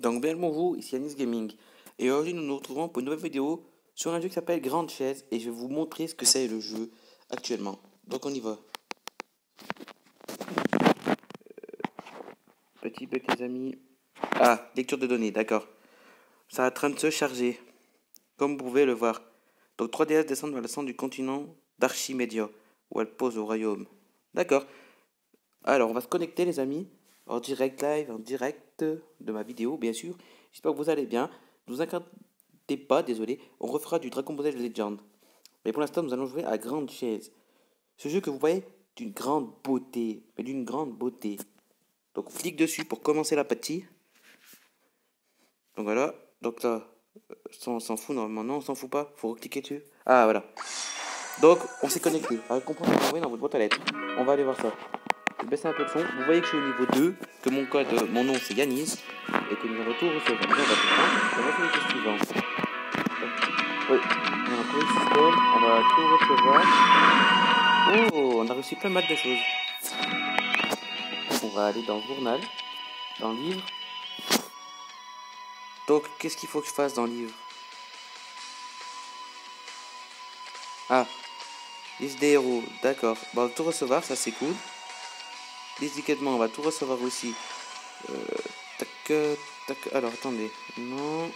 Donc bien bonjour, ici Yanis Gaming. Et aujourd'hui nous nous retrouvons pour une nouvelle vidéo sur un jeu qui s'appelle GrandChase. Et je vais vous montrer ce que c'est le jeu actuellement. Donc on y va. Petit bug les amis. Ah, lecture de données, d'accord. Ça est en train de se charger, comme vous pouvez le voir. Donc 3DS descend vers le centre du continent d'Archimédia, où elle pose au royaume. D'accord. Alors on va se connecter les amis. En direct live, en direct de ma vidéo, bien sûr. J'espère que vous allez bien. Ne vous inquiétez pas, désolé. On refera du Dragon Ballet de Legend. Mais pour l'instant, nous allons jouer à GrandChase. Ce jeu que vous voyez d'une grande beauté. Mais d'une grande beauté. Donc, on clique dessus pour commencer la partie. Donc voilà. Donc là, on s'en fout normalement. Non, on s'en fout pas. Faut recliquer dessus. Ah, voilà. Donc, on s'est connecté. Avec comprendre ce qu'on dans votre boîte à lettres. On va aller voir ça. Je vais baisser un peu le fond. Vous voyez que je suis au niveau 2, que mon code, mon nom c'est Yanis, et que nous allons tout recevoir. On va faire les choses suivantes. Oui, on va trouver le système, on va tout recevoir. Oh, on a reçu plein mal de choses. On va aller dans le journal, dans le livre. Donc, qu'est-ce qu'il faut que je fasse dans le livre? Ah, liste des héros, d'accord. Bon, on va tout recevoir, ça c'est cool. Les équipements, on va tout recevoir aussi. Alors, attendez. Non.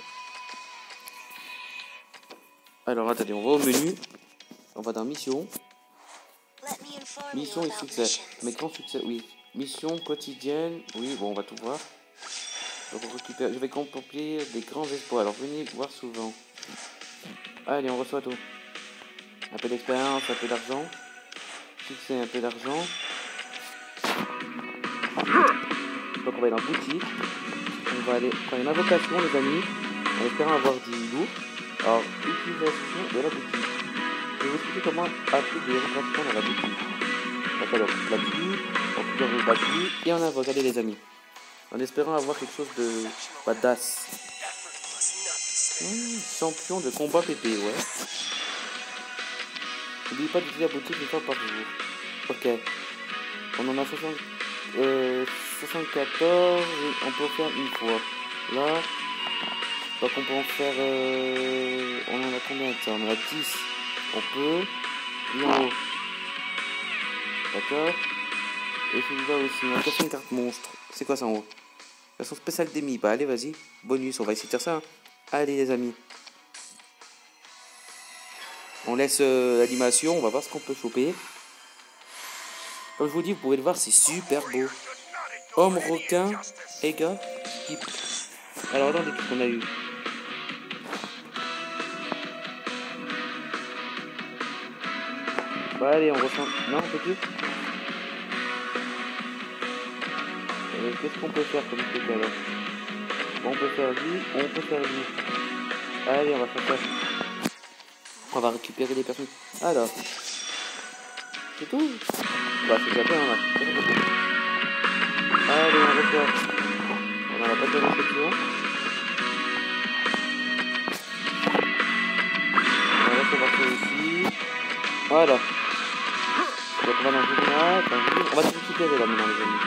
Alors, attendez, on va au menu. On va dans mission. Mission et succès. Mais grand succès, oui. Mission quotidienne. Oui, bon, on va tout voir. Donc, on récupère. Je vais compléter des grands espoirs. Alors, venez voir souvent. Allez, on reçoit tout. Un peu d'expérience, un peu d'argent. Succès, un peu d'argent. Donc on va aller dans la boutique, on va aller faire une invocation les amis, en espérant avoir du lourd. Alors, utilisation de la boutique. Je vais vous expliquer comment appeler des invocations dans la boutique. On appelle la boutique, on peut dans la boutique, et on invoque, allez les amis. En espérant avoir quelque chose de badass. Champion de combat PP, ouais. N'oubliez pas d'utiliser la boutique une fois par jour. Ok. On en a 74, on peut en faire une fois. Là, donc on peut en faire. On en a combien de temps? On en a 10. On peut. Et en haut. D'accord. Et celui-là aussi. On va faire une carte monstre. C'est quoi ça en haut? Façon spéciale demi. Bah allez, vas-y. Bonus, on va essayer de faire ça. Hein. Allez, les amis. On laisse l'animation. On va voir ce qu'on peut choper. Comme je vous dis, vous pouvez le voir, c'est super beau. Homme, requin, Ega, skip. Alors, regardez tout ce qu'on a eu. Bah, allez, on ressent. Non, on peut plus. Qu'est-ce qu'on peut faire comme truc alors? On peut faire lui, on peut faire lui. Allez, on va faire ça. On va récupérer des personnes. Alors. C'est tout? Bah c'est déjà bien, on a... Allez, on va faire... On a la pâte de réception. On va recevoir ça ici. Voilà. Donc on va dans le journal, dans le livre. On va tout récupérer là maintenant les amis.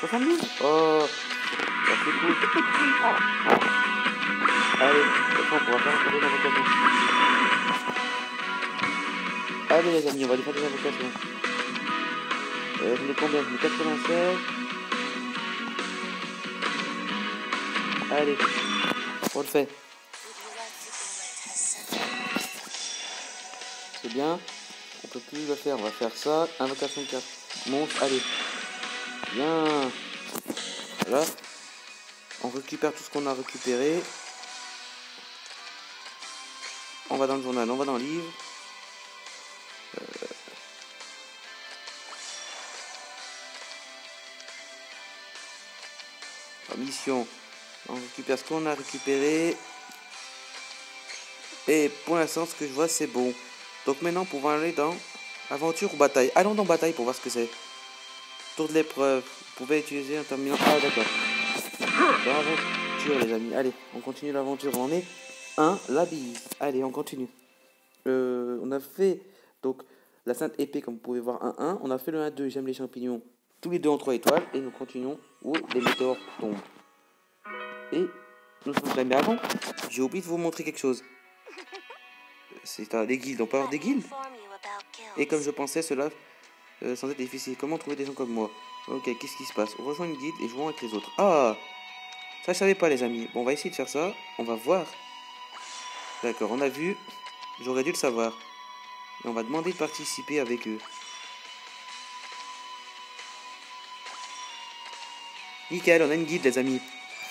72? Oh bah, c'est cool. Allez, on pourra faire un peu d'invocation. Allez les amis, on va aller faire des invocations. J'en ai combien? J'en ai 96. Allez, on le fait. C'est bien. On peut plus le faire, on va faire ça. Invocation 4. Montre, allez. Bien. Voilà. On récupère tout ce qu'on a récupéré. On va dans le journal, on va dans le livre. Mission, on récupère ce qu'on a récupéré et pour l'instant ce que je vois c'est bon. Donc maintenant pour aller dans aventure ou bataille, allons dans bataille pour voir ce que c'est. Tour de l'épreuve, vous pouvez utiliser un terminal. Ah d'accord, dans aventure les amis. Allez, on continue l'aventure, on est un la bise. Allez, on continue. On a fait donc la sainte épée comme vous pouvez voir, 1-1. On a fait le 1-2, j'aime les champignons, Tous les deux en 3 étoiles. Et nous continuons où les météores tombent. Et nous ne sommes jamais avant. J'ai oublié de vous montrer quelque chose. C'est un des guildes. On peut avoir des guildes. Et comme je pensais, cela sans être difficile. Comment trouver des gens comme moi? Ok, qu'est-ce qui se passe? On rejoint une guilde et jouons avec les autres. Ah, ça je savais pas les amis. Bon, on va essayer de faire ça. On va voir. D'accord, on a vu. J'aurais dû le savoir. Et on va demander de participer avec eux. Nickel, on a une guide les amis.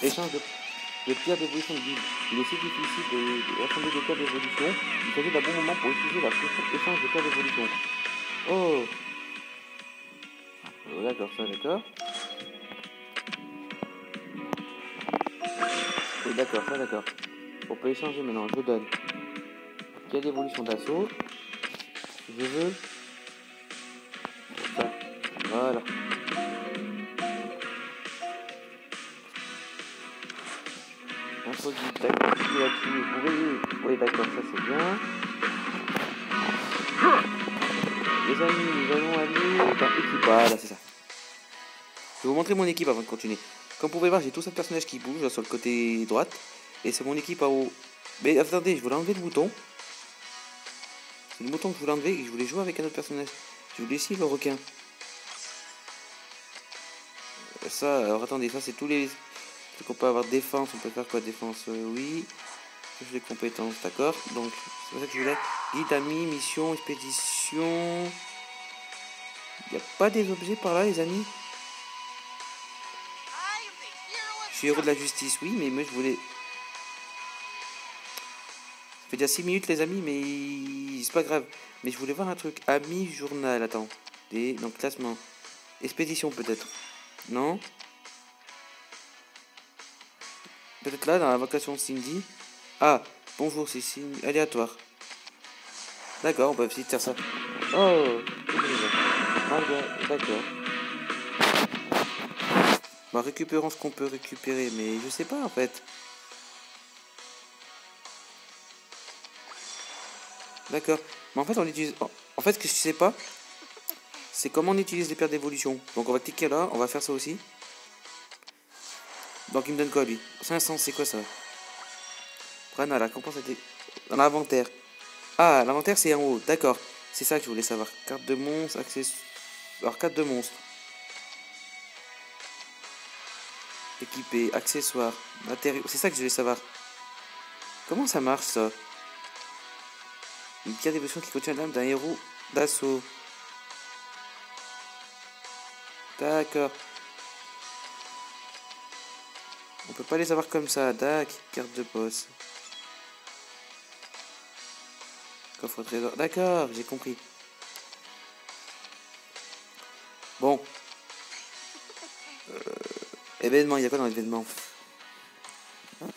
Échange de pierres d'évolution de guide. Il est aussi difficile de rassembler des pierres d'évolution. Il s'agit d'un bon moment pour utiliser la fonction échange de pierres d'évolution. Oh, oh d'accord, ça d'accord. Oui d'accord, ça d'accord. On peut échanger maintenant, je donne. Pierre d'évolution d'assaut. Je veux. Ça. Voilà. Info du tac, là-dessus. Oui, d'accord, ça c'est bien. Les amis, nous allons aller par équipe. Ah, là c'est ça. Je vais vous montrer mon équipe avant de continuer. Comme vous pouvez voir, j'ai tout ce personnage qui bouge là, sur le côté droite. Et c'est mon équipe à haut. Mais attendez, je voulais enlever le bouton. C'est le bouton que je voulais enlever et je voulais jouer avec un autre personnage. Je voulais essayer le requin. Ça, alors attendez, ça c'est tous les. Donc on peut avoir défense, on peut faire quoi défense, oui. Les compétences, d'accord. Donc c'est pour ça que je voulais. Guide, amis, mission, expédition. Il n'y a pas des objets par là les amis. Je suis héros de la justice, oui, mais moi je voulais. Ça fait déjà 6 minutes les amis, mais c'est pas grave. Mais je voulais voir un truc. Amis, journal, attends. Et donc classement. Expédition peut-être. Non ? Peut-être là, dans la vocation de Cindy. Ah, bonjour, c'est Cindy. Aléatoire. D'accord, on peut essayer de faire ça. Oh, d'accord. Bah, récupérons ce qu'on peut récupérer, mais je sais pas en fait. D'accord. Mais en fait, on utilise. En fait, ce que je sais pas, c'est comment on utilise les paires d'évolution. Donc, on va cliquer là, on va faire ça aussi. Donc il me donne quoi lui? 500, c'est quoi ça? Prana, la récompense était dans l'inventaire. Ah, l'inventaire c'est en haut, d'accord. C'est ça que je voulais savoir. Carte de monstre, accessoires. Alors carte de monstre. Équipé, accessoires, matériaux. C'est ça que je voulais savoir. Comment ça marche ça? Une pierre d'évolution qui contient l'âme d'un héros d'assaut. D'accord. On peut pas les avoir comme ça, dac, carte de poste. Coffre au trésor, d'accord, j'ai compris. Bon. Événement, il y a quoi dans l'événement?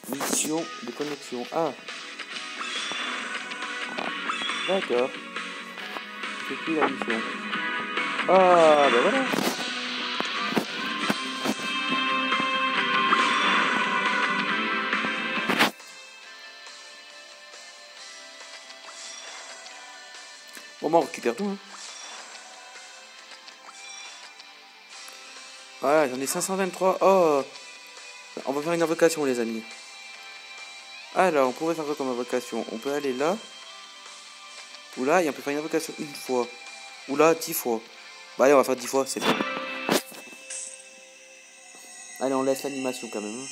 Mission de connexion, ah. D'accord. C'est qui la mission? Ah, ben voilà. On récupère tout. Hein. Voilà, j'en ai 523. Oh, on va faire une invocation, les amis. Alors, on pourrait faire quoi comme invocation? On peut aller là ou là et on peut faire une invocation une fois ou là 10 fois. Bah, allez, on va faire 10 fois, c'est bon. Allez, on laisse l'animation quand même. Hein.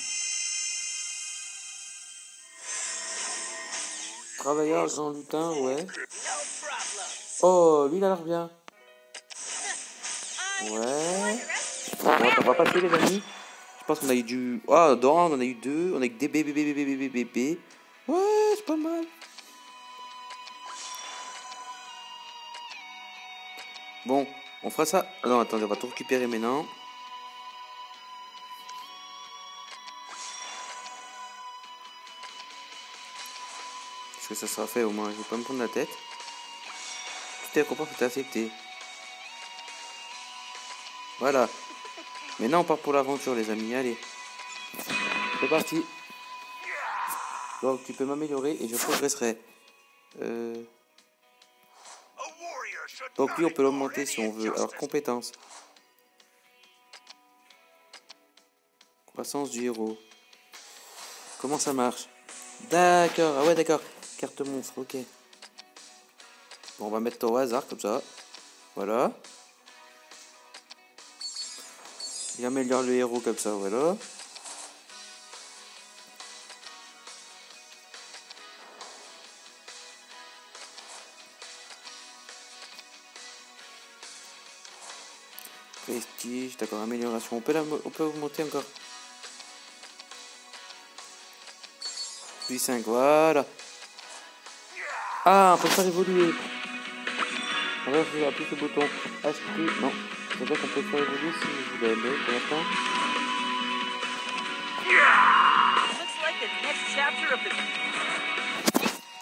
Travailleur Jean Lutin, ouais. Oh, lui il a l'air bien. Ouais. Bon, on va passer les amis. Je pense qu'on a eu du... Ah, dans, on a eu 2. On a eu des bébés. Ouais, c'est pas mal. Bon, on fera ça. Ah, non, attendez, on va tout récupérer maintenant. Parce que ça sera fait au moins. Je vais pas me prendre la tête. Récompense est acceptée. Voilà. Maintenant on part pour l'aventure les amis. Allez. C'est parti. Donc tu peux m'améliorer et je progresserai. Donc lui on peut l'augmenter si on veut. Alors compétences. Croissance du héros. Comment ça marche? D'accord, ah ouais d'accord. Carte monstre, ok. Bon, on va mettre au hasard comme ça. Voilà. Il améliore le héros comme ça, voilà. Prestige, d'accord, amélioration. On peut augmenter encore. Plus 5, voilà. Ah, on peut faire évoluer. On va appuyer ce bouton. H+, non. C'est vrai qu'on peut faire évoluer si je voulais aller pour l'instant.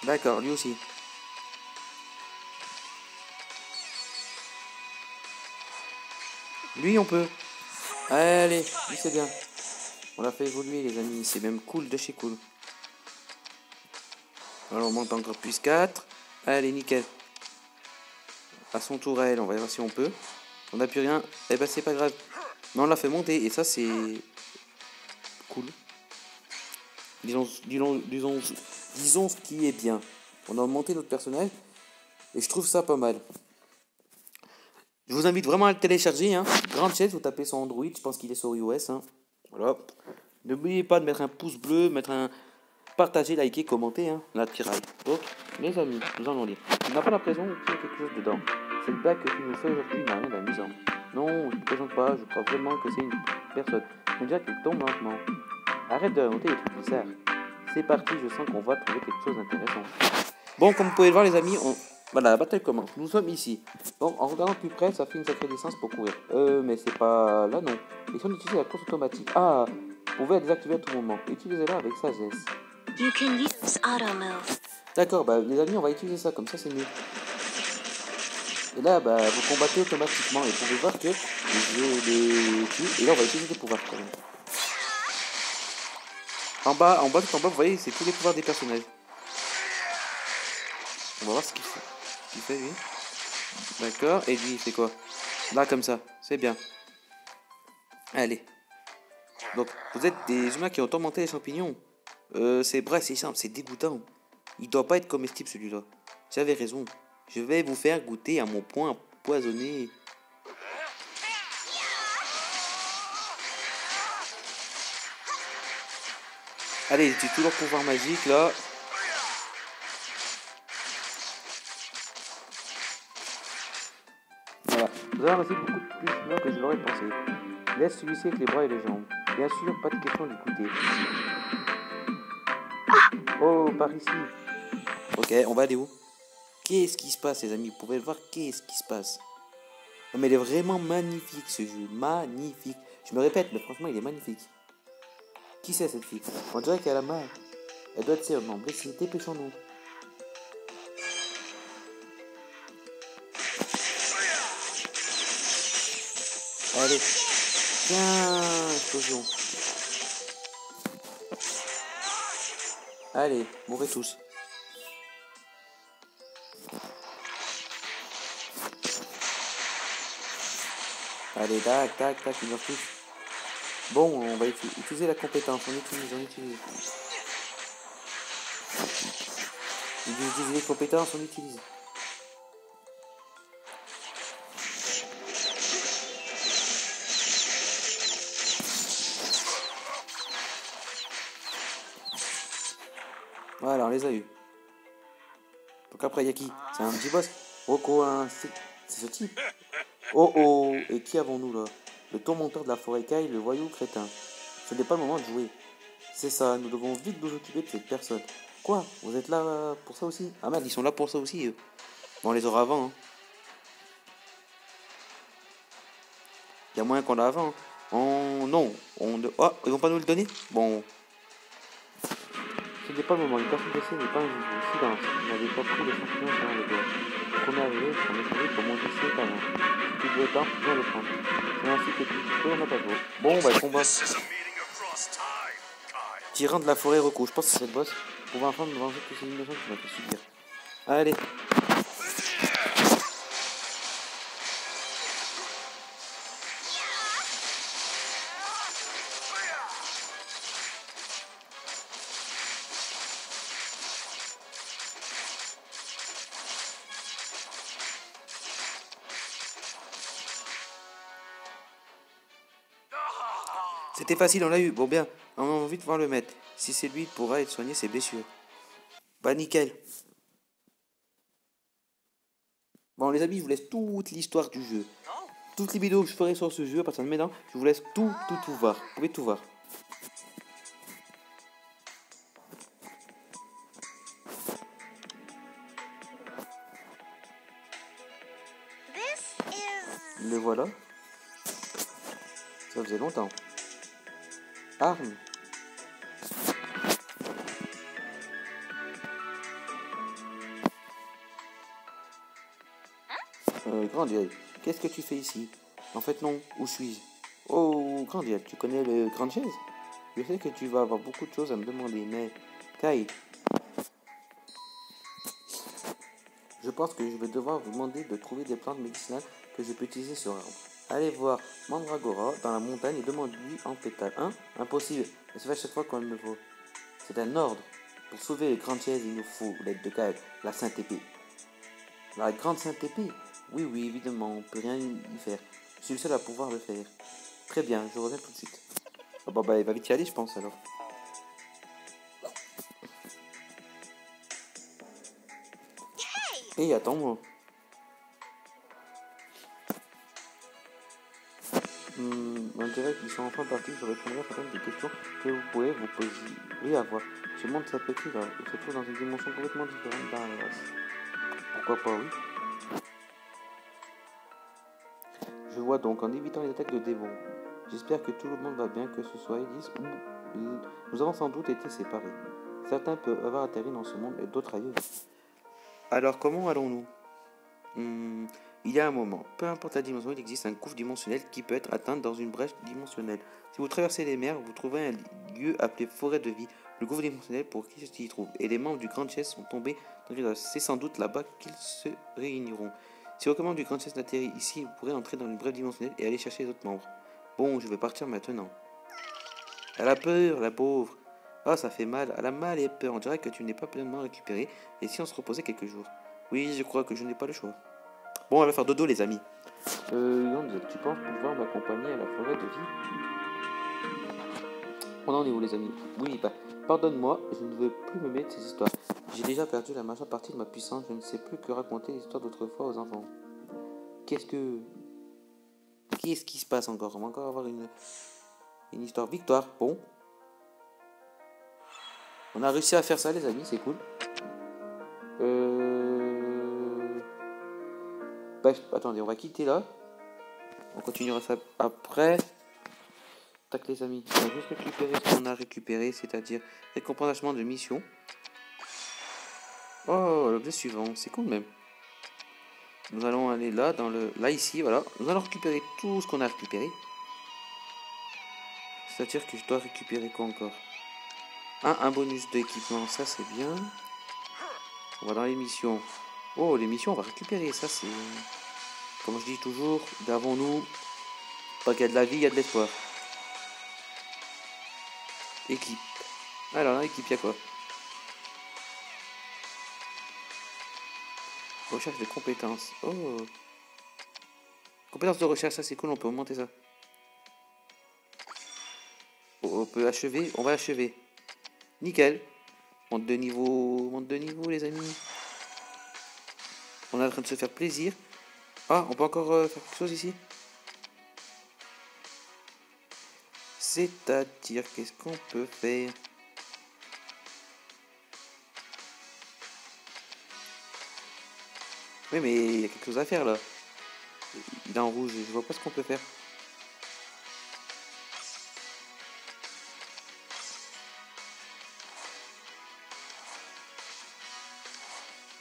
D'accord, lui aussi. Lui, on peut. Allez, lui c'est bien. On l'a fait évoluer, les amis. C'est même cool de chez cool. Alors, on monte encore plus 4. Allez, nickel. À son tour à elle, on va voir si on peut. On n'a plus rien. Eh ben, c'est pas grave. Mais on l'a fait monter et ça, c'est cool. Disons ce qui est bien. On a augmenté notre personnage et je trouve ça pas mal. Je vous invite vraiment à le télécharger, hein. GrandChase, vous tapez sur Android, je pense qu'il est sur iOS, hein. Voilà. N'oubliez pas de mettre un pouce bleu, partager, liker, commenter, hein. La tiraille. Donc, les amis, nous allons lire. On n'a pas l'impression qu'il y a quelque chose dedans. Cette blague que tu me fais aujourd'hui n'a rien d'amusant. Non, je ne présente pas, je crois vraiment que c'est une personne. On dirait qu'il tombe lentement. Arrête de raconter les trucs bizarres. C'est parti, je sens qu'on va trouver quelque chose d'intéressant. Bon, comme vous pouvez le voir, les amis, on... Voilà, la bataille commence. Nous sommes ici. Donc, en regardant plus près, ça fait une sacrée distance pour courir. Mais c'est pas là, non. Et si on utilise la course automatique. Ah, vous pouvez la désactiver à tout moment. Utilisez-la avec sagesse. D'accord, bah, les amis, on va utiliser ça. Comme ça, c'est mieux. Et là, bah, vous combattez automatiquement. Et vous pouvez voir que et là, on va utiliser des pouvoirs quand même. En bas, tout en bas, vous voyez, c'est tous les pouvoirs des personnages. On va voir ce qu'il fait. Il fait lui. D'accord. Et lui, il fait quoi? Là, comme ça. C'est bien. Allez. Donc, vous êtes des humains qui ont tourmenté les champignons. C'est vrai, c'est simple, c'est dégoûtant. Il doit pas être comestible celui-là. J'avais raison. Je vais vous faire goûter à mon poing empoisonné. Allez, il utilise tout leur pouvoir magique là. Vous avez réussi beaucoup plus loin que je l'aurais pensé. Laisse celui-ci avec les bras et les jambes. Bien sûr, pas de question d'écouter. Oh, par ici. Ok, on va aller où? Qu'est-ce qui se passe, les amis? Vous pouvez le voir, qu'est-ce qui se passe? Non, mais il est vraiment magnifique, ce jeu. Magnifique. Je me répète, mais franchement, il est magnifique. Qui c'est, cette fille? On dirait qu'elle a mal. Elle doit être sérieusement blessée. Dépêchons-nous. Allez, tiens, explosion. Allez, mourrez tous. Allez, tac, tac, tac, ils meurent tous. Bon, on va utiliser la compétence, on utilise. Ils utilisent les compétences, on utilise. Voilà, on les a eus. Donc après, il y a qui? C'est un petit boss. Rocco, hein, c'est ce type. Oh oh, et qui avons-nous là? Le tourmenteur de la forêt caille, le voyou crétin. Ce n'est pas le moment de jouer. C'est ça, nous devons vite nous occuper de cette personne. Quoi? Vous êtes là pour ça aussi? Ah merde, ils sont là pour ça aussi, eux. Bon, on les aura avant. Hein. Il y a moyen qu'on l'a avant. Hein. Non. Oh, ils vont pas nous le donner? Bon... Ce n'est pas le moment, une personne blessée n'est pas un jugement. Silence, vous n'avez pas pris les champignons dans le doigt. Premier arrivé, on est servi pour monter ses talents. Si tu veux autant, viens le prendre. C'est ainsi que tu peux, on n'a pas de boss. Bon, on va combattre. Tyran de la forêt recours, je pense que c'est le boss. On va enfin me venger toutes ces innovations que tu m'as fait subir. Allez. C'était facile, on l'a eu. Bon, bien. On a envie de voir le maître. Si c'est lui, il pourra être soigné ses blessures. Bah, nickel. Bon, les amis, je vous laisse toute l'histoire du jeu. Toutes les vidéos que je ferai sur ce jeu à partir de maintenant, je vous laisse tout voir. Vous pouvez tout voir. Le voilà. Ça faisait longtemps. Arme. Grandiel, qu'est-ce que tu fais ici? En fait non, où suis-je? Oh, Grandiel, tu connais le GrandChase? Je sais que tu vas avoir beaucoup de choses à me demander, mais... Kai, je pense que je vais devoir vous demander de trouver des plantes médicinales que je peux utiliser sur arbre. Allez voir Mandragora dans la montagne et demande-lui en pétale. Hein? Impossible, elle se fait chaque fois qu'on me faut. C'est un ordre. Pour sauver le GrandChase, il nous faut l'aide de Kai, la Sainte Épée. La Grande Sainte Épée? Oui, oui, évidemment, on ne peut rien y faire. Je suis le seul à pouvoir le faire. Très bien, je reviens tout de suite. Ah bah, il va vite y aller, je pense, alors. Hey, attends-moi. On dirait qu'ils sont enfin partis. Je répondrai à certaines des questions que vous pouvez vous poser. Oui, à voir. Ce monde s'appétit, là. Il se trouve dans une dimension complètement différente d'un race. Pourquoi pas, oui. Je vois donc en évitant les attaques de démons. J'espère que tout le monde va bien, que ce soit Elise ou... Nous avons sans doute été séparés. Certains peuvent avoir atterri dans ce monde et d'autres ailleurs. Alors comment allons-nous? Il y a un moment. Peu importe la dimension, il existe un gouffre dimensionnel qui peut être atteint dans une brèche dimensionnelle. Si vous traversez les mers, vous trouverez un lieu appelé Forêt de Vie, le gouffre dimensionnel pour qui s'y trouve. Et les membres du GrandChase sont tombés dans... C'est sans doute là-bas qu'ils se réuniront. Si vos commandes du GrandChase n'atterrit ici, vous pourrez entrer dans une brèche dimensionnelle et aller chercher les autres membres. Bon, je vais partir maintenant. Elle a peur, la pauvre. Ah, ça fait mal. Elle a mal et peur. On dirait que tu n'es pas pleinement récupéré. Et si on se reposait quelques jours? Oui, je crois que je n'ai pas le choix. Bon, on va faire dodo, les amis. Yann, tu penses pouvoir m'accompagner à la forêt de vie? On en est où, les amis? Oui, bah, pardonne-moi, je ne veux plus me mettre ces histoires. J'ai déjà perdu la majeure partie de ma puissance, je ne sais plus que raconter l'histoire d'autrefois aux enfants. Qu'est-ce qui se passe encore? On va encore avoir une histoire victoire, bon. On a réussi à faire ça, les amis, c'est cool. Bah, attendez, on va quitter là. On continuera ça après. Tac, les amis, on va juste récupérer ce qu'on a récupéré, c'est-à-dire récompensement de mission. Oh, l'objet suivant, c'est cool même. Nous allons aller là, là ici, voilà. Nous allons récupérer tout ce qu'on a récupéré. C'est-à-dire que je dois récupérer quoi encore? Un bonus d'équipement, ça c'est bien. On va dans les missions. Oh, les missions, on va récupérer, ça c'est... Comme je dis toujours, d'avant-nous, tant qu'il y a de la vie, il y a de l'espoir. Équipe. Alors là, équipe, il y a quoi? Recherche de compétences. Oh. Compétences de recherche, ça c'est cool, on peut augmenter ça. On peut achever, on va achever. Nickel. Monte de niveau les amis. On est en train de se faire plaisir. Ah, on peut encore faire quelque chose ici. C'est-à-dire, qu'est-ce qu'on peut faire? Oui, mais il y a quelque chose à faire là. Il est en rouge, je vois pas ce qu'on peut faire.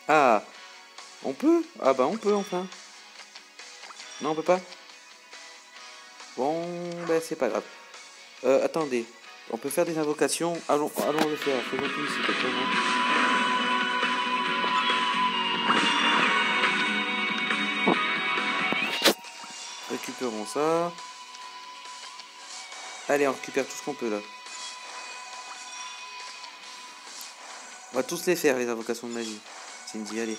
Ah, on peut? Ah bah on peut enfin. Non, on peut pas. Bon, bah c'est pas grave. Attendez, on peut faire des invocations. Allons le faire. Faisons tout ici, peut-être. Récupérons ça. Allez, on récupère tout ce qu'on peut là. On va tous les faire, les invocations de magie. Cindy, allez.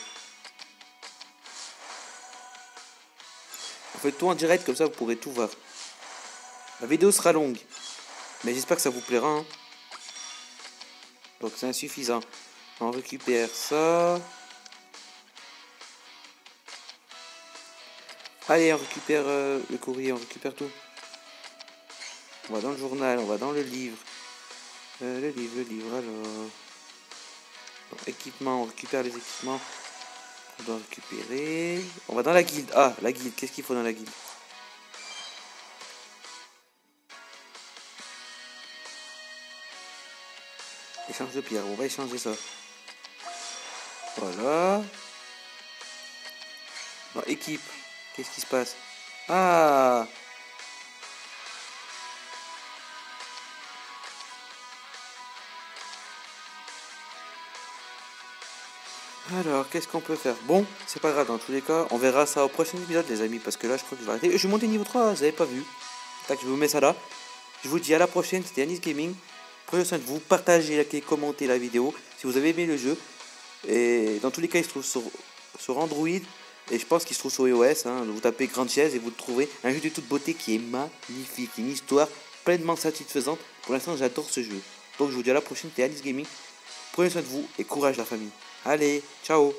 On fait tout en direct, comme ça vous pourrez tout voir. La vidéo sera longue. Mais j'espère que ça vous plaira. Hein. Donc c'est insuffisant. On récupère ça. Allez, on récupère le courrier, on récupère tout. On va dans le journal, on va dans le livre. Le livre, alors... Donc, équipement, on récupère les équipements. On doit récupérer... On va dans la guilde. Ah, la guilde, qu'est-ce qu'il faut dans la guilde? Échange de pierres, on va échanger ça. Voilà. Dans équipe, qu'est-ce qui se passe? Ah! Alors, qu'est-ce qu'on peut faire? Bon, c'est pas grave, dans tous les cas, on verra ça au prochain épisode, les amis, parce que là, je crois que je vais arrêter. Je vais monter niveau 3, vous avez pas vu. Tac, je vous mets ça là. Je vous dis à la prochaine, c'était Yanis Gaming. Prenez soin de vous, partagez, likez, commentez la vidéo, si vous avez aimé le jeu. Et dans tous les cas, il se trouve sur Android, et je pense qu'il se trouve sur iOS. Hein. Vous tapez GrandChase et vous le trouvez. Un jeu de toute beauté qui est magnifique, une histoire pleinement satisfaisante. Pour l'instant, j'adore ce jeu. Donc, je vous dis à la prochaine, c'était Yanis Gaming. Prenez soin de vous et courage la famille. Allez, ciao.